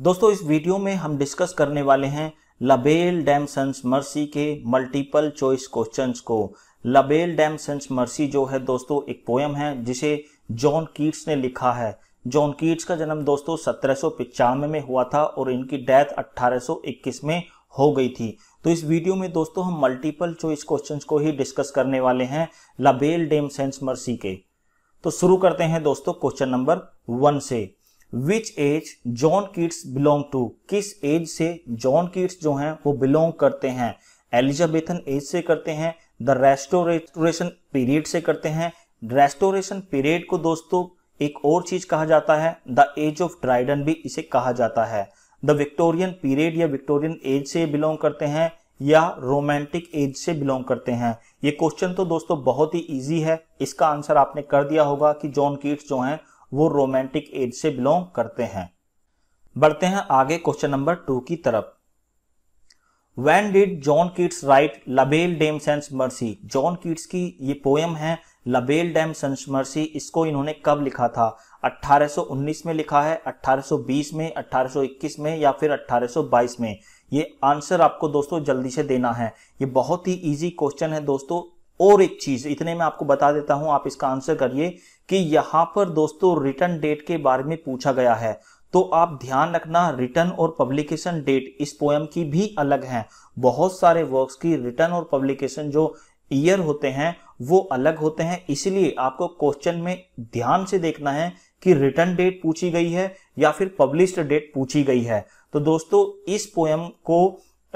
दोस्तों इस वीडियो में हम डिस्कस करने वाले हैं La bell dam sans mercy के मल्टीपल चॉइस क्वेश्चंस को। La bell dam sans Merci जो है दोस्तों एक पोयम है जिसे जॉन कीट्स ने लिखा है। जॉन कीट्स का जन्म दोस्तों 1795 में हुआ था और इनकी डेथ 1821 में हो गई थी। तो इस वीडियो में दोस्तों हम मल्टीपल चॉइस क्वेश्चंस को ही डिस्कस करने वाले हैं La bell dam sans mercy के। तो शुरू करते हैं दोस्तों क्वेश्चन नंबर 1 से। Which age John Keats belong to, किस एज से जॉन कीट्स जो हैं वो बिलोंग करते हैं? एलिजाबेथन एज से करते हैं, द रेस्टोरेशन पीरियड से करते हैं। रेस्टोरेशन पीरियड को दोस्तों एक और चीज कहा जाता है, द एज ऑफ ट्राइडन भी इसे कहा जाता है। द विक्टोरियन पीरियड या विक्टोरियन एज से बिलोंग करते हैं या रोमांटिक एज से बिलोंग करते हैं। ये क्वेश्चन तो दोस्तों बहुत ही इजी है, इसका आंसर आपने कर दिया होगा कि जॉन कीट्स जो हैं वो रोमांटिक एज से बिलोंग करते हैं। बढ़ते हैं आगे क्वेश्चन नंबर 2 की तरफ। When did John Keats write La Belle Dame sans Merci? John Keats की ये पोएम है La Belle Dame sans Merci, इसको इन्होंने कब लिखा था? 1819 में लिखा है, 1820 में, 1821 में या फिर 1822 में? ये आंसर आपको दोस्तों जल्दी से देना है, ये बहुत ही इजी क्वेश्चन है दोस्तों। और एक चीज इतने में आपको बता देता हूं, आप इसका आंसर करिए कि यहां पर दोस्तों रिटर्न डेट के बारे में पूछा गया है, तो आप ध्यान रखना रिटर्न और पब्लिकेशन डेट इस पोएम की भी अलग है। बहुत सारे वर्क्स की रिटर्न और पब्लिकेशन जो ईयर होते हैं वो अलग होते हैं, इसलिए आपको क्वेश्चन में ध्यान से देखना है कि रिटर्न डेट पूछी गई है या फिर पब्लिश्ड डेट पूछी गई है। तो दोस्तों इस पोएम को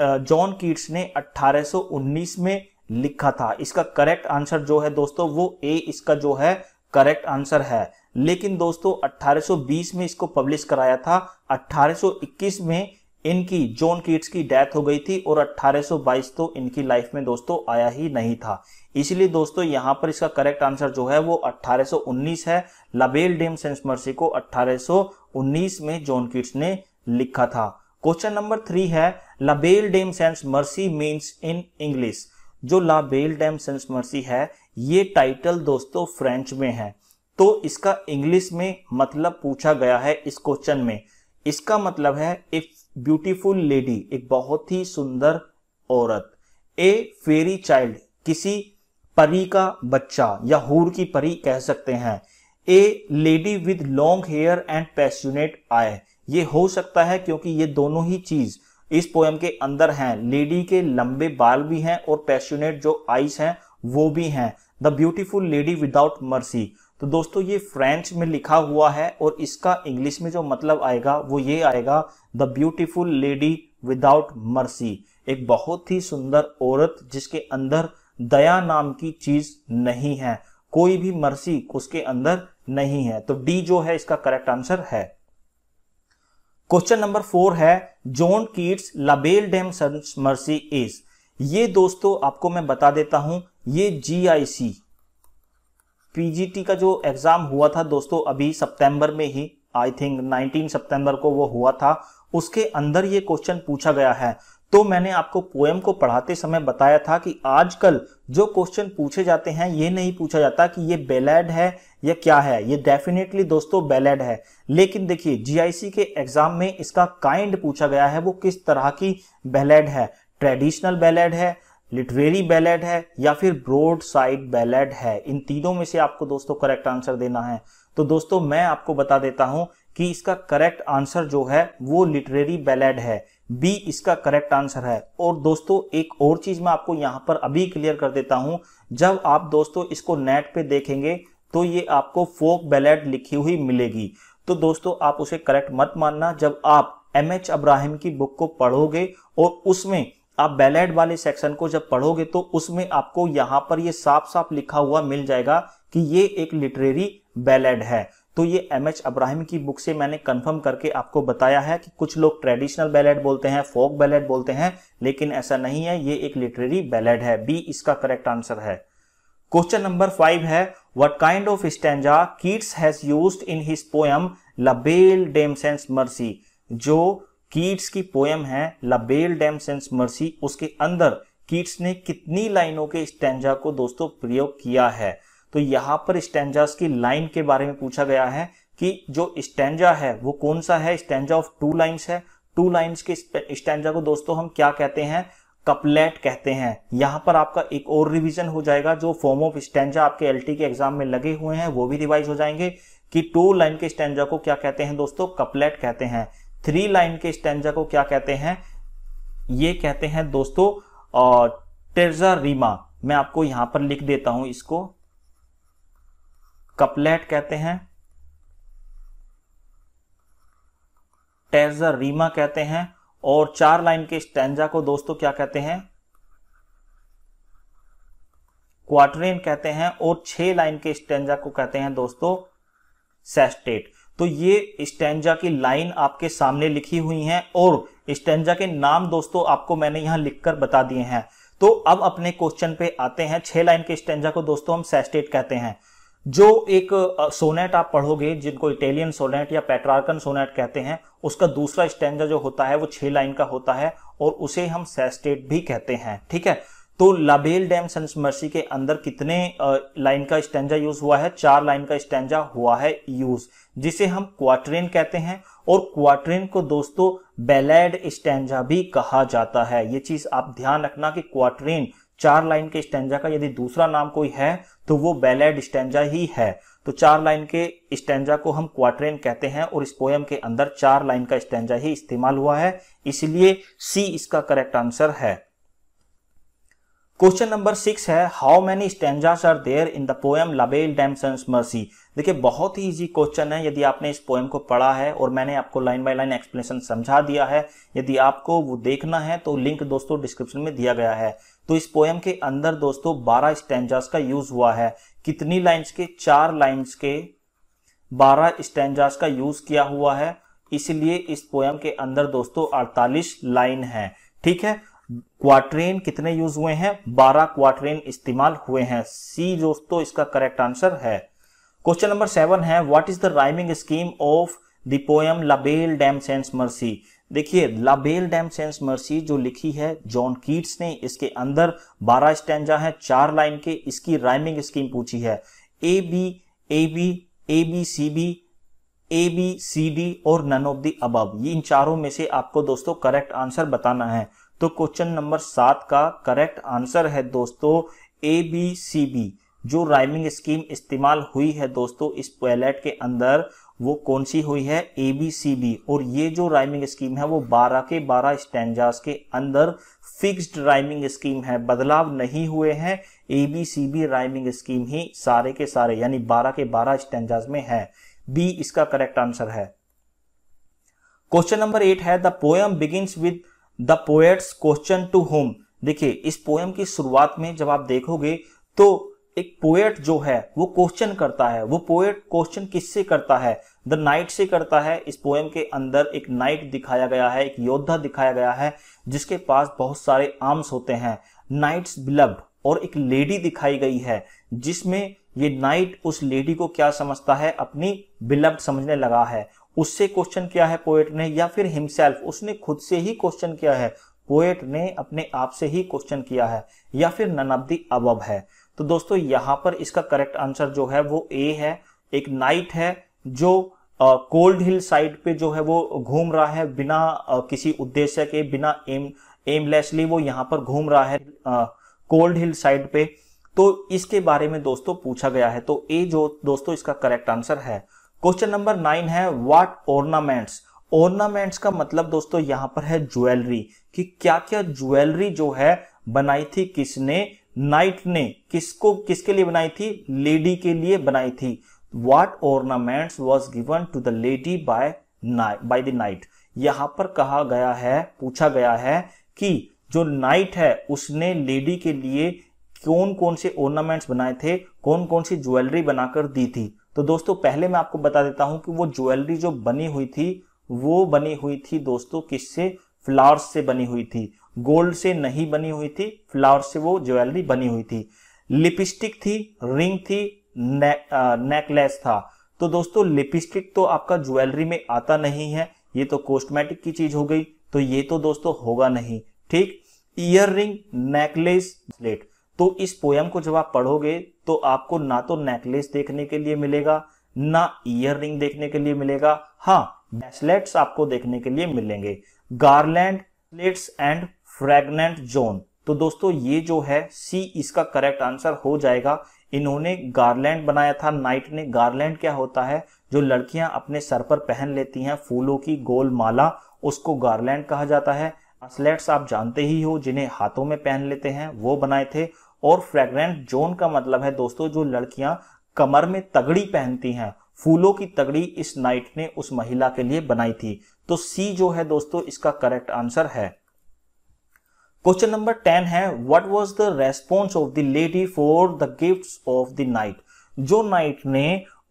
जॉन कीट्स ने 1819 में लिखा था। इसका करेक्ट आंसर जो है दोस्तों वो ए, इसका जो है करेक्ट आंसर है। लेकिन दोस्तों 1820 में इसको पब्लिश कराया था, 1821 में इनकी जॉन कीट्स की डेथ हो गई थी और 1822 तो इनकी लाइफ में दोस्तों आया ही नहीं था। इसलिए दोस्तों यहां पर इसका करेक्ट आंसर जो है वो 1819 है। La bell dam sans Merci को 1819 में जॉन कीट्स ने लिखा था। क्वेश्चन नंबर 3 है La bell dam sans Merci means in English. जो La bell dam sans Merci है ये टाइटल दोस्तों फ्रेंच में है, तो इसका इंग्लिश में मतलब पूछा गया है इस क्वेश्चन में। इसका मतलब है एक ब्यूटीफुल लेडी, एक बहुत ही सुंदर औरत, ए फेरी चाइल्ड, किसी परी का बच्चा या हूर की परी कह सकते हैं, a lady with long hair and passionate eye. ये हो सकता है क्योंकि ये दोनों ही चीज इस पोएम के अंदर हैं, लेडी के लंबे बाल भी हैं और पैशनेट जो आइज हैं वो भी हैं। The beautiful lady without mercy, तो दोस्तों ये फ्रेंच में लिखा हुआ है और इसका इंग्लिश में जो मतलब आएगा वो ये आएगा, the beautiful lady without mercy, एक बहुत ही सुंदर औरत जिसके अंदर दया नाम की चीज नहीं है, कोई भी मर्सी उसके अंदर नहीं है। तो डी जो है इसका करेक्ट आंसर है। क्वेश्चन नंबर 4 है John Keats La bell dam sans Merci is. ये दोस्तों आपको मैं बता देता हूं, ये जीआईसी पीजीटी का जो एग्जाम हुआ था दोस्तों अभी सितंबर में ही, आई थिंक 19 सितंबर को वो हुआ था, उसके अंदर ये क्वेश्चन पूछा गया है। तो मैंने आपको पोएम को पढ़ाते समय बताया था कि आजकल जो क्वेश्चन पूछे जाते हैं ये नहीं पूछा जाता कि ये बेलेड है या क्या है। ये डेफिनेटली दोस्तों बेलेड है, लेकिन देखिए जीआईसी के एग्जाम में इसका काइंड पूछा गया है, वो किस तरह की बेलेड है, ट्रेडिशनल बेलेड है, लिटरेरी बेलेड है या फिर ब्रोड साइड बेलेड है। इन तीनों में से आपको दोस्तों करेक्ट आंसर देना है। तो दोस्तों मैं आपको बता देता हूं कि इसका करेक्ट आंसर जो है वो लिटरेरी बेलेड है, बी इसका करेक्ट आंसर है। और दोस्तों एक और चीज मैं आपको यहां पर अभी क्लियर कर देता हूं, जब आप दोस्तों इसको नेट पे देखेंगे तो ये आपको फोक बेलेड लिखी हुई मिलेगी, तो दोस्तों आप उसे करेक्ट मत मानना। जब आप एमएच अब्राहिम की बुक को पढ़ोगे और उसमें आप बेलेड वाले सेक्शन को जब पढ़ोगे तो उसमें आपको यहाँ पर ये साफ साफ लिखा हुआ मिल जाएगा कि ये एक लिटरेरी बेलेड है। तो ये एमएच अब्राहिम की बुक से मैंने कंफर्म करके आपको बताया है कि कुछ लोग ट्रेडिशनल बेलेड बोलते हैं, फोक बेलेड बोलते हैं, लेकिन ऐसा नहीं है, ये एक लिटरेरी बेलेड है, बी इसका करेक्ट आंसर है। क्वेश्चन नंबर 5 है what kind of stanza Keats has used in his poem La bell dam sans Merci. जो कीट्स की पोएम है La bell dam sans Merci, उसके अंदर कीट्स ने कितनी लाइनों के स्टैंजा को दोस्तों प्रयोग किया है। तो यहाँ पर स्टैंजास की लाइन के बारे में पूछा गया है कि जो स्टैंजा है वो कौन सा है, स्टैंजा ऑफ टू लाइन्स है। टू लाइन्स के स्टैंजा को दोस्तों हम क्या कहते हैं, कपलेट कहते हैं। यहां पर आपका एक और रिवीजन हो जाएगा, जो फॉर्म ऑफ स्टैंजा आपके एलटी के एग्जाम में लगे हुए हैं वो भी रिवाइज हो जाएंगे कि टू लाइन के स्टैंजा को क्या कहते हैं दोस्तों, कपलेट कहते हैं। थ्री लाइन के स्टैंजा को क्या कहते हैं, ये कहते हैं दोस्तों टेरजरीमा। मैं आपको यहां पर लिख देता हूं, इसको कपलेट कहते हैं, टेरजरीमा कहते हैं। और चार लाइन के स्टैंजा को दोस्तों क्या कहते हैं, क्वार्टरेन कहते हैं। और छह लाइन के स्टैंजा को कहते हैं दोस्तों सेस्टेट। तो ये स्टैंजा की लाइन आपके सामने लिखी हुई है और स्टैंजा के नाम दोस्तों आपको मैंने यहां लिखकर बता दिए हैं। तो अब अपने क्वेश्चन पे आते हैं। छह लाइन के स्टैंजा को दोस्तों हम सेस्टेट कहते हैं। जो एक सोनेट आप पढ़ोगे जिनको इटालियन सोनेट या पेट्रार्कन सोनेट कहते हैं, उसका दूसरा स्टैंजा जो होता है वो छह लाइन का होता है और उसे हम सेस्टेट भी कहते हैं। ठीक है, तो La bell dam sans mercy के अंदर कितने लाइन का स्टैंजा यूज हुआ है, चार लाइन का स्टैंजा हुआ है यूज, जिसे हम क्वार्टरेन कहते हैं। और क्वार्टरेन को दोस्तों बैलेड स्टैंजा भी कहा जाता है। ये चीज आप ध्यान रखना कि क्वार्टरेन चार लाइन के स्टैंजा का यदि दूसरा नाम कोई है तो वो बैलेड स्टैंजा ही है। तो चार लाइन के स्टैंजा को हम क्वार्टरेन कहते हैं और इस पोएम के अंदर चार लाइन का स्टैंजा ही इस्तेमाल हुआ है, इसलिए सी इसका करेक्ट आंसर है। क्वेश्चन नंबर 6 है, how many stanzas are there in the poem La bell dam sans Merci. देखिए बहुत ही इजी क्वेश्चन है यदि आपने इस पोएम को पढ़ा है और मैंने आपको लाइन बाय लाइन एक्सप्लेनेशन समझा दिया है। यदि आपको वो देखना है तो लिंक दोस्तों डिस्क्रिप्शन में दिया गया है। तो इस पोएम के अंदर दोस्तों 12 स्टैंजास का यूज हुआ है। कितनी लाइन्स के, चार लाइन्स के 12 स्टैंजास का यूज किया हुआ है, इसलिए इस पोएम के अंदर दोस्तों 48 लाइन है। ठीक है, क्वार्टरेन कितने यूज हुए हैं, 12 क्वार्टरेन इस्तेमाल हुए हैं। सी दोस्तों इसका करेक्ट आंसर है। क्वेश्चन नंबर 7 है, what is the rhyming scheme of the poem La bell dam sans Merci. देखिए La bell dam sans Merci जो लिखी है जॉन कीट्स ने, इसके अंदर 12 स्टैंजा है, चार लाइन के। इसकी राइमिंग स्कीम पूछी है, A B A B A B C B A B C D और नन ऑफ द अबव। इन चारों में से आपको दोस्तों करेक्ट आंसर बताना है। तो क्वेश्चन नंबर 7 का करेक्ट आंसर है दोस्तों ए बी सी बी। जो राइमिंग स्कीम इस्तेमाल हुई है दोस्तों इस पैलेट के अंदर वो कौन सी हुई है, ए बी सी बी। और ये जो राइमिंग स्कीम है वो 12 के 12 स्टैंजास के अंदर फिक्स्ड राइमिंग स्कीम है, बदलाव नहीं हुए हैं। A B C B rhyming scheme ही सारे के सारे यानी 12 के 12 स्टैंजास में है। बी इसका करेक्ट आंसर है। क्वेश्चन नंबर 8 है, the poem begins with the poet's question to home. देखिए इस पोएम की शुरुआत में जब आप देखोगे तो एक पोएट जो है वो क्वेश्चन करता है। वो पोएट क्वेश्चन किससे करता है, द नाइट से करता है। इस पोएम के अंदर एक नाइट दिखाया गया है, एक योद्धा दिखाया गया है जिसके पास बहुत सारे आर्म्स होते हैं, नाइट्स बिलव्ड। और एक लेडी दिखाई गई है जिसमें ये नाइट उस लेडी को क्या समझता है, अपनी बिलव्ड समझने लगा है। उससे क्वेश्चन किया है पोएट ने या फिर हिमसेल्फ, उसने खुद से ही क्वेश्चन किया है, पोएट ने अपने आप से ही क्वेश्चन किया है, या फिर नन ऑफ द अबव है। तो दोस्तों यहाँ पर इसका करेक्ट आंसर जो है वो ए है। एक नाइट है जो कोल्ड हिल साइड पे जो है वो घूम रहा है बिना किसी उद्देश्य के, बिना एमलेसली वो यहाँ पर घूम रहा है कोल्ड हिल साइड पे। तो इसके बारे में दोस्तों पूछा गया है। तो ए जो दोस्तों इसका करेक्ट आंसर है। क्वेश्चन नंबर 9 है, व्हाट ऑर्नामेंट्स। ऑर्नामेंट्स का मतलब दोस्तों यहाँ पर है ज्वेलरी, कि क्या क्या ज्वेलरी जो है बनाई थी किसने, नाइट ने। किसको, किसके लिए बनाई थी, लेडी के लिए बनाई थी। What ornaments was given to the lady by the knight. यहाँ पर कहा गया है, पूछा गया है कि जो नाइट है उसने लेडी के लिए कौन कौन से ऑर्नामेंट्स बनाए थे, कौन कौन सी ज्वेलरी बनाकर दी थी। तो दोस्तों पहले मैं आपको बता देता हूं कि वो ज्वेलरी जो बनी हुई थी वो बनी हुई थी दोस्तों किससे, फ्लावर्स से बनी हुई थी। गोल्ड से नहीं बनी हुई थी, फ्लावर्स से वो ज्वेलरी बनी हुई थी। लिपस्टिक थी, रिंग थी, नेकलेस था। तो दोस्तों लिपस्टिक तो आपका ज्वेलरी में आता नहीं है, ये तो कॉस्मेटिक की चीज हो गई, तो ये तो दोस्तों होगा नहीं। ठीक, ईयर रिंग, नेकलेस, ब्रेसलेट। तो इस पोयम को जब आप पढ़ोगे तो आपको ना तो नेकलेस देखने के लिए मिलेगा, ना ईयर रिंग देखने के लिए मिलेगा। हाँ, ब्रेसलेट्स आपको देखने के लिए मिलेंगे। Garland, plates and fragrant zone. तो दोस्तों ये जो है सी इसका करेक्ट आंसर हो जाएगा। इन्होंने गार्लैंड बनाया था, नाइट ने। गार्लैंड क्या होता है, जो लड़कियां अपने सर पर पहन लेती हैं फूलों की गोल माला, उसको गार्लैंड कहा जाता है। ब्रेसलेट्स आप जानते ही हो, जिन्हें हाथों में पहन लेते हैं, वो बनाए थे। और फ्रेगनेंट जोन का मतलब है दोस्तों जो लड़कियां कमर में तगड़ी पहनती हैं, फूलों की तगड़ी इस नाइट ने उस महिला के लिए बनाई थी। तो सी जो है दोस्तों इसका करेक्ट आंसर है। क्वेश्चन नंबर 10 है, what was the response of the lady for the gifts of the knight. जो नाइट ने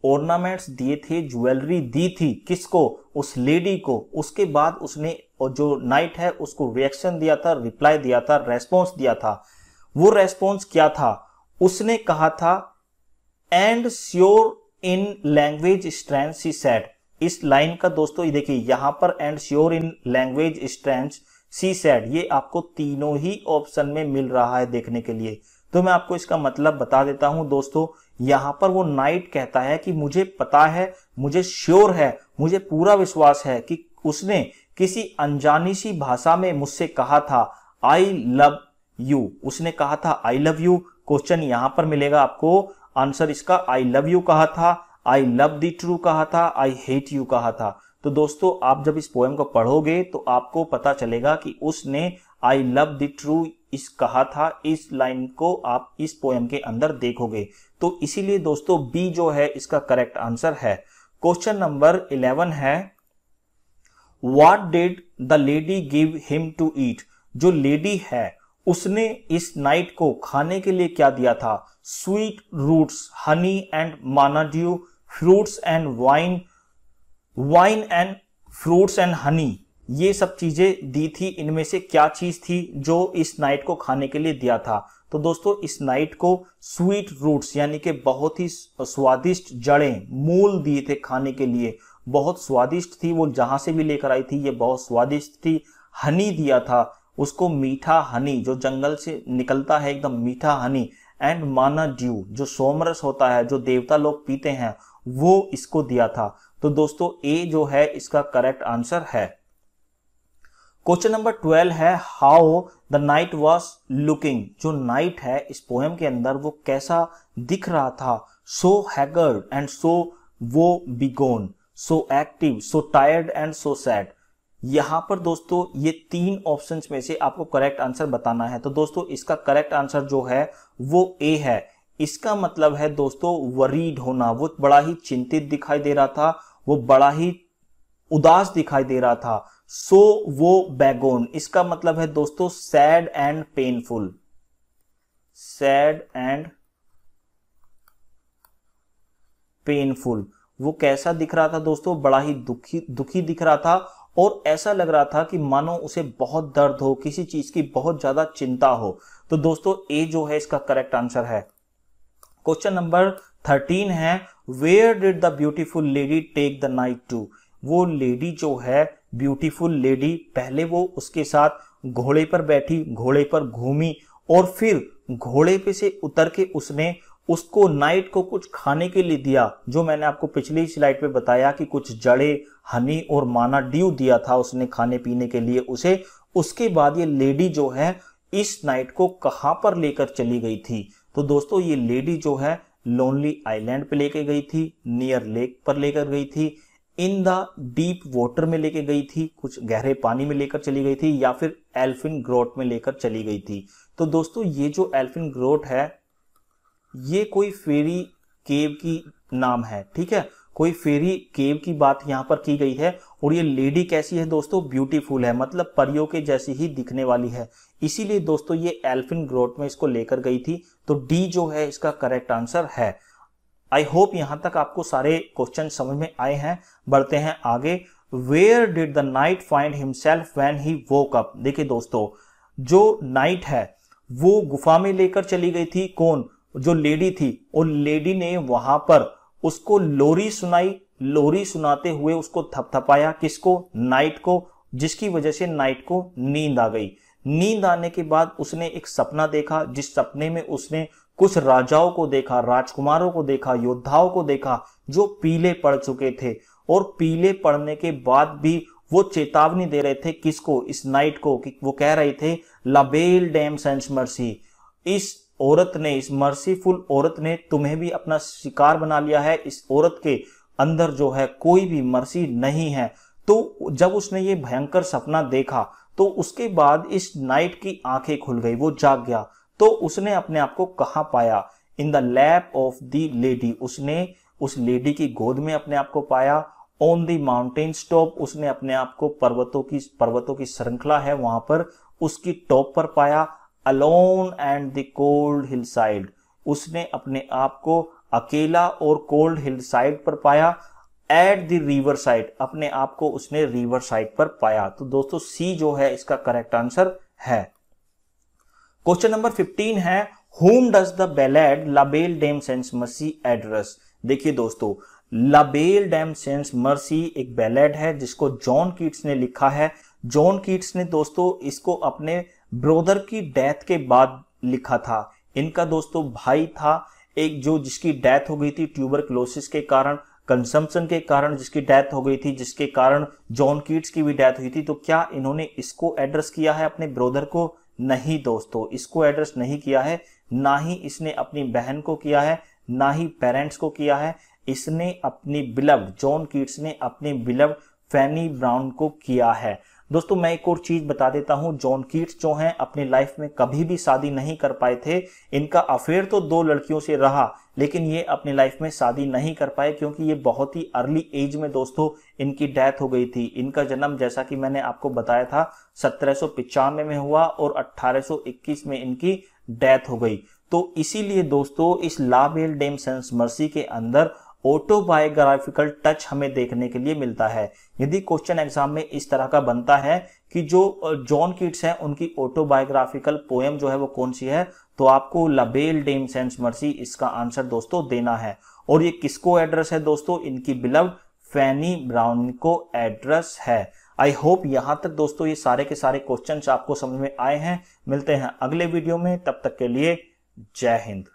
ऑर्नामेंट्स दिए थे, ज्वेलरी दी थी, किसको? उस लेडी को। उसके बाद उसने जो नाइट है उसको रिएक्शन दिया था, रिप्लाई दिया था, रेस्पॉन्स दिया था। वो रेस्पॉन्स क्या था? उसने कहा था and sure in language strength she said. इस लाइन का दोस्तों ये देखिए यहां पर and sure in language strength she said, ये आपको तीनों ही ऑप्शन में मिल रहा है देखने के लिए। तो मैं आपको इसका मतलब बता देता हूं दोस्तों, यहां पर वो नाइट कहता है कि मुझे पता है, मुझे श्योर है, मुझे पूरा विश्वास है कि उसने किसी अनजानी सी भाषा में मुझसे कहा था आई लव यू। उसने कहा था आई लव यू। क्वेश्चन यहां पर मिलेगा आपको, आंसर इसका आई लव यू कहा था, आई लव दी ट्रू कहा था, आई हेट यू कहा था। तो दोस्तों आप जब इस पोएम को पढ़ोगे तो आपको पता चलेगा कि उसने आई लव दी ट्रू इस कहा था। इस लाइन को आप इस पोएम के अंदर देखोगे। तो इसीलिए दोस्तों बी जो है इसका करेक्ट आंसर है। क्वेश्चन नंबर 11 है, what did the lady give him to eat. जो लेडी है उसने इस नाइट को खाने के लिए क्या दिया था? Sweet roots, honey and manna dew, fruits and wine, wine and fruits and honey, ये सब चीजें दी थी। इनमें से क्या चीज थी जो इस नाइट को खाने के लिए दिया था? तो दोस्तों इस नाइट को स्वीट रूट्स यानी कि बहुत ही स्वादिष्ट जड़ें, मूल दिए थे खाने के लिए। बहुत स्वादिष्ट थी, वो जहां से भी लेकर आई थी ये बहुत स्वादिष्ट थी। हनी दिया था उसको, मीठा हनी जो जंगल से निकलता है एकदम मीठा हनी। एंड माना ड्यू, जो सोमरस होता है, जो देवता लोग पीते हैं, वो इसको दिया था। तो दोस्तों ए जो है इसका करेक्ट आंसर है। क्वेश्चन नंबर 12 है, how the knight was looking. जो नाइट है इस पोएम के अंदर वो कैसा दिख रहा था? सो haggard and so woebegone, so active, so tired and so sad. यहां पर दोस्तों ये तीन ऑप्शंस में से आपको करेक्ट आंसर बताना है। तो दोस्तों इसका करेक्ट आंसर जो है वो ए है। इसका मतलब है दोस्तों वरीड होना। वो बड़ा ही चिंतित दिखाई दे रहा था, वो बड़ा ही उदास दिखाई दे रहा था। सो वो बैगोन, इसका मतलब है दोस्तों sad and painful, sad and painful. वो कैसा दिख रहा था दोस्तों? बड़ा ही दुखी दिख रहा था और ऐसा लग रहा था कि मानो उसे बहुत दर्द हो, किसी चीज की बहुत ज्यादा चिंता हो। तो दोस्तों ए जो है इसका करेक्ट आंसर है। क्वेश्चन नंबर 13 है, where did the beautiful lady take the knight to. वो लेडी जो है ब्यूटीफुल लेडी, पहले वो उसके साथ घोड़े पर बैठी, घोड़े पर घूमी और फिर घोड़े पे से उतर के उसने उसको नाइट को कुछ खाने के लिए दिया। जो मैंने आपको पिछली स्लाइड पे बताया कि कुछ जड़े, हनी और माना ड्यू दिया था उसने खाने पीने के लिए उसे। उसके बाद ये लेडी जो है इस नाइट को कहां पर लेकर चली गई थी? तो दोस्तों ये लेडी जो है लोनली आइलैंड पे लेके गई थी, नियर लेक पर लेकर गई थी, इन द डीप वाटर में लेके गई थी, कुछ गहरे पानी में लेकर चली गई थी, या फिर एल्फिन ग्रोट में लेकर चली गई थी। तो दोस्तों ये जो एल्फिन ग्रोट है ये कोई फेरी केव की नाम है, ठीक है, कोई फेरी केव की बात यहाँ पर की गई है। और ये लेडी कैसी है दोस्तों? ब्यूटीफुल है, मतलब परियों के जैसी ही दिखने वाली है। इसीलिए दोस्तों ये एल्फिन ग्रोट में इसको लेकर गई थी। तो डी जो है इसका करेक्ट आंसर है। आई होप यहाँ तक आपको सारे क्वेश्चन समझ में आए हैं। बढ़ते हैं आगे, where did the knight find himself when he woke up. देखिए दोस्तों जो नाइट है वो गुफा में लेकर चली गई थी, कौन? जो लेडी थी। और लेडी ने वहां पर उसको लोरी सुनाई, लोरी सुनाते हुए उसको थपथपाया, किसको? नाइट को, जिसकी वजह से नाइट को नींद आ गई। नींद आने के बाद उसने एक सपना देखा, जिस सपने में उसने कुछ राजाओं को देखा, राजकुमारों को देखा, योद्धाओं को देखा जो पीले पड़ चुके थे और पीले पड़ने के बाद भी वो चेतावनी दे रहे थे किसको, इस नाइट को, कि वो कह रहे थे ला बेल डैम सांस मर्सी, इस औरत ने, इस मर्सीफुल औरत ने तुम्हें भी अपना शिकार बना लिया है, इस औरत के अंदर जो है कोई भी मर्सी नहीं है। तो जब उसने ये भयंकर सपना देखा तो उसके बाद इस नाइट की आंखें खुल गई, वो जाग गया। तो उसने अपने आप को कहाँ पाया, in the lap of the lady, उसने उस लेडी की गोद में अपने आप को पाया। ऑन द माउंटेन टॉप, उसने अपने आप को पर्वतों की श्रृंखला है वहां पर, उसकी टॉप पर पाया। Alone and the cold hillside, उसने अपने आप को अकेला और कोल्ड हिल साइड पर पाया। एट द रिवर साइड, अपने आप को उसने रिवर साइड पर पाया। तो दोस्तों सी जो है इसका करेक्ट आंसर है। क्वेश्चन नंबर 15 है whom does the ballad La Belle Dame sans Merci address। देखिए दोस्तों La Belle Dame sans Merci एक बैलेड है जिसको जॉन कीट्स ने लिखा है। जॉन कीट्स ने दोस्तों इसको अपने ब्रदर की डेथ के बाद लिखा था। इनका दोस्तों भाई था एक जो जिसकी डेथ हो गई थी ट्यूबरक्लोसिस के कारण, कंजम्पशन के कारण जिसकी डेथ हो गई थी, जिसके कारण जॉन कीट्स की भी डेथ हुई थी। तो क्या इन्होंने इसको एड्रेस किया है अपने ब्रदर को? नहीं दोस्तों, इसको एड्रेस नहीं किया है, ना ही इसने अपनी बहन को किया है, ना ही पेरेंट्स को किया है। इसने अपनी बिलव्ड, जॉन कीट्स ने अपनी बिलव्ड फैनी ब्राउन को किया है। दोस्तों मैं एक और चीज बता देता हूं, जॉन कीट्स जो हैं अपनी लाइफ में कभी भी शादी नहीं कर पाए थे। इनका अफेयर तो 2 लड़कियों से रहा, लेकिन ये अपनी लाइफ में शादी नहीं कर पाए क्योंकि ये बहुत ही अर्ली एज में दोस्तों इनकी डेथ हो गई थी। इनका जन्म जैसा कि मैंने आपको बताया था 1795 में हुआ और 1821 में इनकी डेथ हो गई। तो इसीलिए दोस्तों इस ला बेल डैम सांस मर्सी के अंदर ऑटोबायोग्राफिकल टच हमें देखने के लिए मिलता है। यदि क्वेश्चन एग्जाम में इस तरह का बनता है कि जो जॉन कीट्स हैं उनकी ऑटोबायोग्राफिकल पोएम जो है वो कौन सी है, तो आपको ला बेल डैम सांस मर्सी इसका आंसर दोस्तों देना है। और ये किसको एड्रेस है दोस्तों? इनकी बिलव्ड फैनी ब्राउन को एड्रेस है। आई होप यहाँ तक दोस्तों ये सारे के सारे क्वेश्चन आपको समझ में आए हैं। मिलते हैं अगले वीडियो में, तब तक के लिए जय हिंद।